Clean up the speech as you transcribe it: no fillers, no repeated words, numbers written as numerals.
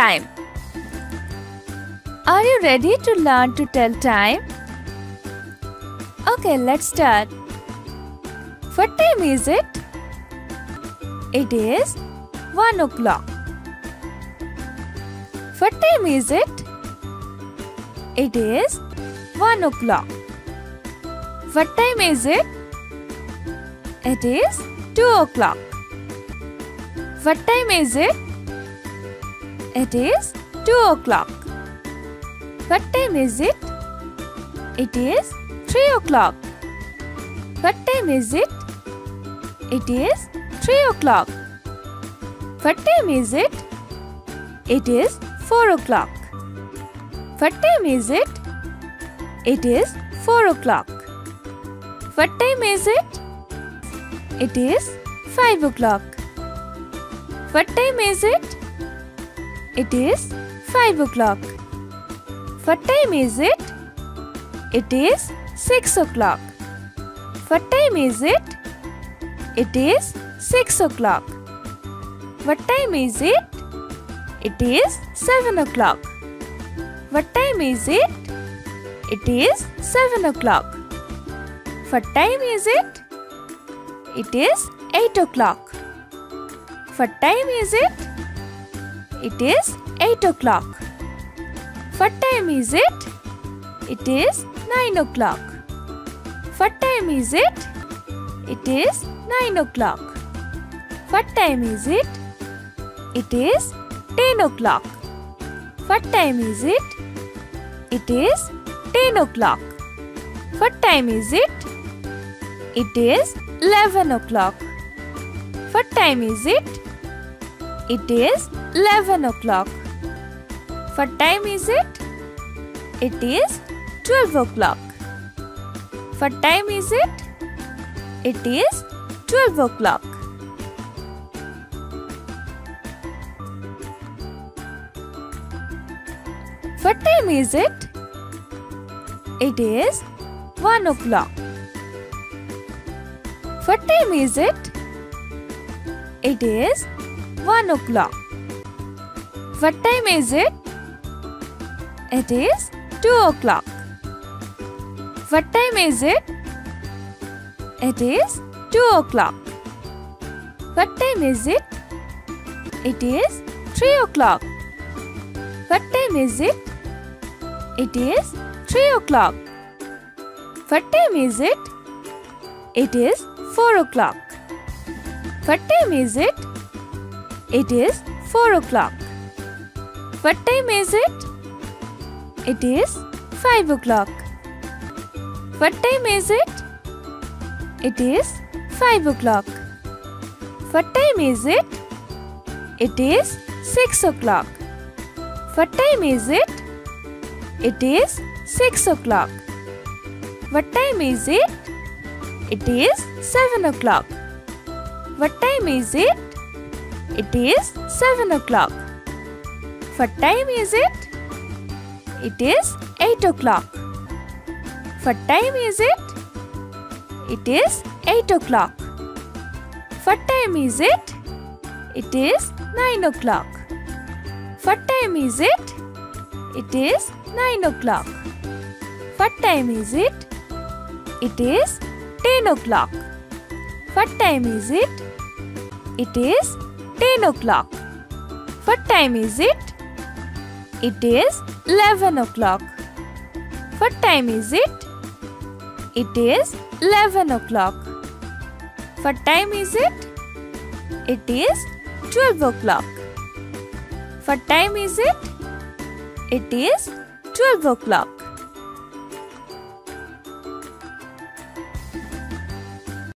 time. Are you ready to learn to tell time? Okay, let's start. What time is it? It is 1 o'clock. What time is it? It is 1 o'clock. What time is it? It is 2 o'clock. What time is it? It is 2 o'clock. What time is it? It is 3 o'clock. What time is it? It is 3 o'clock. What time is it? It is 4 o'clock. What time is it? It is 4 o'clock. What time is it? It is 5 o'clock. What time is it? It is 5 o'clock. What time is it? It is 6 o'clock. What time is it? It is 6 o'clock. What time is it? It is 7 o'clock. What time is it? It is 7 o'clock. What time is it? It is 8 o'clock. What time is it? It is 8 o'clock. What time is it? It is 9 o'clock. What time is it? It is 9 o'clock. What time is it? It is 10 o'clock. What time is it? It is 10 o'clock. What time is it? It is 11 o'clock. What time is it? It is 11 o'clock. What time is it? It is 12 o'clock. What time is it? It is 12 o'clock. What time is it? It is 1 o'clock. What time is it? It is 1 o'clock. What time is it? It is 2 o'clock. What time is it? It is 2 o'clock. What time is it? It is 3 o'clock. What time is it? It is 3 o'clock. What time is it? It is 4 o'clock. What time is it? It is 4 o'clock. What time is it? It is 5 o'clock. What time is it? It is 5 o'clock. What time is it? It is 6 o'clock. What time is it? It is 6 o'clock. What time is it? It is 7 o'clock. What time is it? It is 7 o'clock. What time is it? It is 8 o'clock. What time is it? It is 8 o'clock. What time is it? It is 9 o'clock. What time is it? It is 9 o'clock. What time is it? It is 10 o'clock. What time is it? It is 10 o'clock. What time is it? It is 11 o'clock. What time is it? It is 11 o'clock. What time is it? It is 12 o'clock. What time is it? It is 12 o'clock.